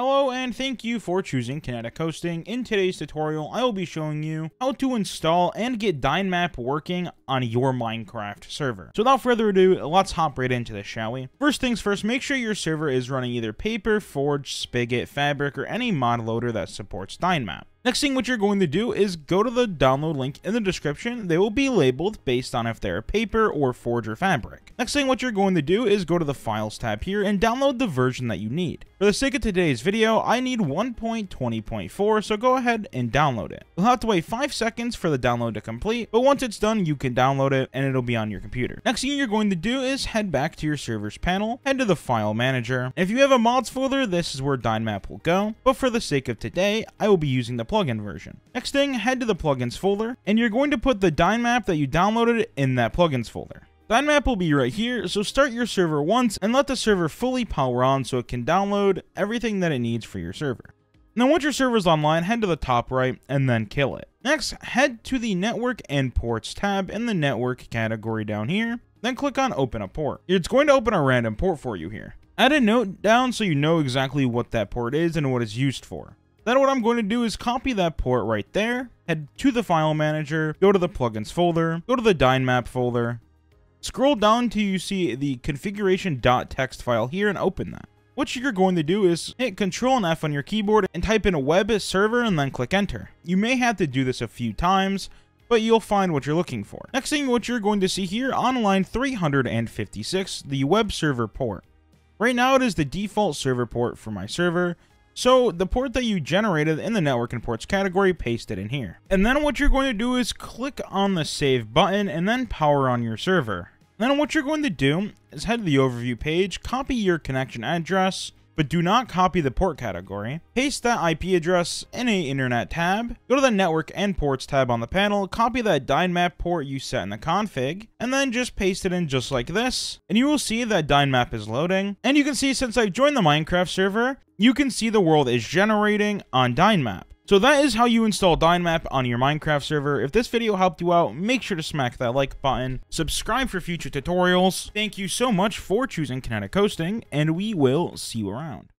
Hello and thank you for choosing Kinetic Hosting. In today's tutorial, I will be showing you how to install and get Dynmap working on your Minecraft server. So without further ado, let's hop right into this, shall we? First things first, make sure your server is running either Paper, Forge, Spigot, Fabric, or any mod loader that supports Dynmap. Next thing what you're going to do is go to the download link in the description. They will be labeled based on if they're Paper or Forge or Fabric. Next thing what you're going to do is go to the files tab here and download the version that you need. For the sake of today's video, I need 1.20.4, so go ahead and download it. You'll have to wait 5 seconds for the download to complete, but once it's done, you can download it and it'll be on your computer. Next thing you're going to do is head back to your server's panel, head to the file manager. If you have a mods folder, this is where Dynmap will go, but for the sake of today, I will be using the plugin version. Next thing, head to the plugins folder, and you're going to put the Dynmap that you downloaded in that plugins folder. Dynmap will be right here, so start your server once and let the server fully power on so it can download everything that it needs for your server. Now once your server's online, head to the top right and then kill it. Next, head to the network and ports tab in the network category down here, then click on open a port. It's going to open a random port for you here. Add a note down so you know exactly what that port is and what it's used for. Then what I'm going to do is copy that port right there, head to the file manager, go to the plugins folder, go to the Dynmap folder, scroll down till you see the configuration.txt file here and open that. What you're going to do is hit Ctrl and F on your keyboard and type in a web server and then click enter. You may have to do this a few times, but you'll find what you're looking for. Next thing what you're going to see here on line 356, the web server port. Right now it is the default server port for my server. So the port that you generated in the network and ports category, paste it in here. And then what you're going to do is click on the save button and then power on your server. Then what you're going to do is head to the overview page, copy your connection address, but do not copy the port category. Paste that IP address in a internet tab, go to the network and ports tab on the panel, copy that Dynmap port you set in the config, and then just paste it in just like this. And you will see that Dynmap is loading. And you can see since I've joined the Minecraft server, you can see the world is generating on Dynmap. So that is how you install Dynmap on your Minecraft server. If this video helped you out, make sure to smack that like button, subscribe for future tutorials. Thank you so much for choosing Kinetic Hosting, and we will see you around.